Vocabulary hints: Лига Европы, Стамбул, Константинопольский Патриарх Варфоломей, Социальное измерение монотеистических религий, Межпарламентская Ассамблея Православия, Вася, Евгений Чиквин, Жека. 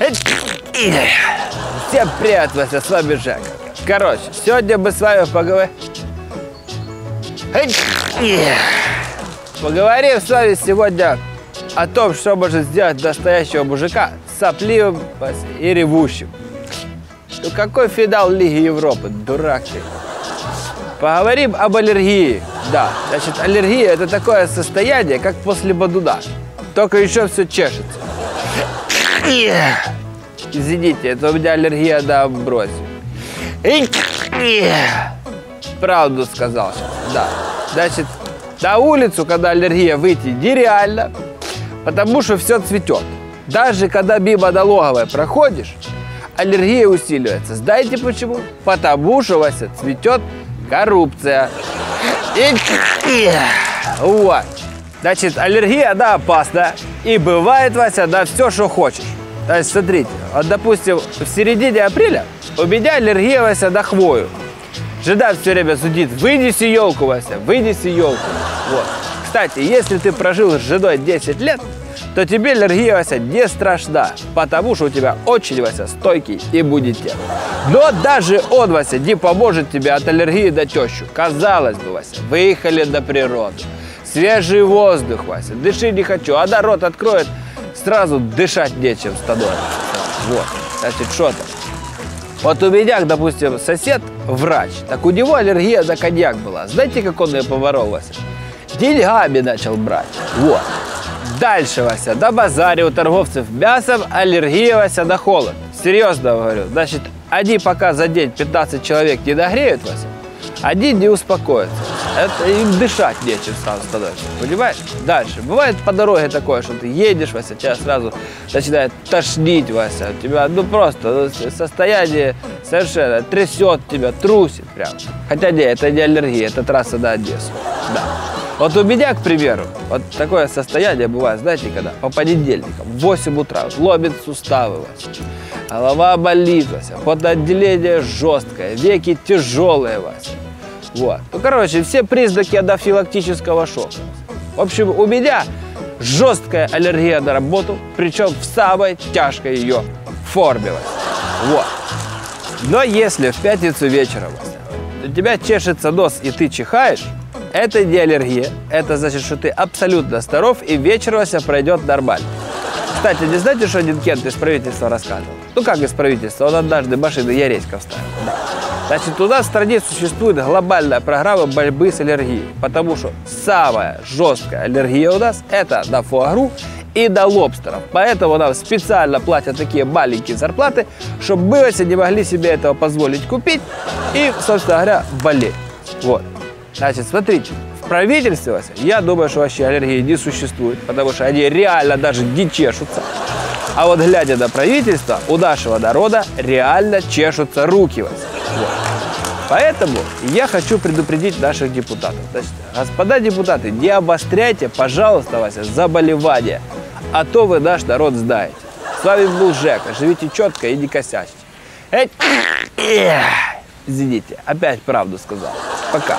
Всем привет, Вася, с вами Жека. Короче, сегодня мы с вами поговорим с вами сегодня о том, что может сделать настоящего мужика сопливым и ревущим. Ну какой финал Лиги Европы, дурак ты. Поговорим об аллергии. Да, значит, аллергия — это такое состояние, как после бадуна. Только еще все чешется. Извините, это у меня аллергия на амброзию. Правду сказал сейчас, да. Значит, на улицу, когда аллергия, выйти нереально, потому что все цветет. Даже когда мимо налоговой проходишь, аллергия усиливается. Знаете почему? Потому что, Вася, цветет коррупция. Вот. Значит, аллергия, она опасна. И бывает, Вася, на все, что хочешь. Значит, смотрите, вот, допустим, в середине апреля у меня аллергия, Вася, на хвою. Жена все время зудит: вынеси елку, Вася, вынеси елку. Вот. Кстати, если ты прожил с женой 10 лет, то тебе аллергия, Вася, не страшна, потому что у тебя очень, Вася, стойкий иммунитет. Но даже он, Вася, не поможет тебе от аллергии на тещу. Казалось бы, Вася, выехали на природу, свежий воздух, Вася, дыши не хочу, а да рот откроет, сразу дышать нечем становится. Вот, значит, что-то. Вот у меня, допустим, сосед врач, так у него аллергия на коньяк была. Знаете, как он ее поворол, Вася? Деньгами начал брать. Вот. Дальше, Вася, на базаре у торговцев мясом аллергия, Вася, на холод. Серьезно говорю. Значит, они пока за день 15 человек не нагреют, Вася, они не успокоятся. Это им дышать нечем сразу становится. Понимаешь? Дальше. Бывает по дороге такое, что ты едешь, Вася, тебя сразу начинает тошнить, Вася. У тебя, ну просто, ну, состояние совершенно трясет тебя, трусит прям. Хотя нет, это не аллергия, это трасса на Одессу. Да. Вот у меня, к примеру, вот такое состояние бывает, знаете, когда по понедельникам в 8 утра ломит суставы, Вася, голова болит, Вася, потоотделение жесткое, веки тяжелые, Вася. Вот. Ну, короче, все признаки анафилактического шока. В общем, у меня жесткая аллергия на работу, причем в самой тяжкой ее форме, Вася. Вот. Но если в пятницу вечером, Вася, у тебя чешется нос и ты чихаешь, это не аллергия, это значит, что ты абсолютно здоров и вечер, Вася, пройдет нормально. Кстати, не знаете, что один кент из правительства рассказывал? Ну как из правительства, он однажды машины Яреська вставил. Да. Значит, у нас в стране существует глобальная программа борьбы с аллергией, потому что самая жесткая аллергия у нас это на фуагру и на лобстеров. Поэтому нам специально платят такие маленькие зарплаты, чтобы мы, Вася, не могли себе этого позволить купить и, собственно говоря, болеть. Вот. Значит, смотрите, в правительстве, Вася, я думаю, что вообще аллергии не существует, потому что они реально даже не чешутся. А вот глядя на правительство, у нашего народа реально чешутся руки, Вася. Вот. Поэтому я хочу предупредить наших депутатов. Значит, господа депутаты, не обостряйте, пожалуйста, Вася, заболевания, а то вы наш народ знаете. С вами был Жека, живите четко и не косячьте. Извините, опять правду сказал. Пока.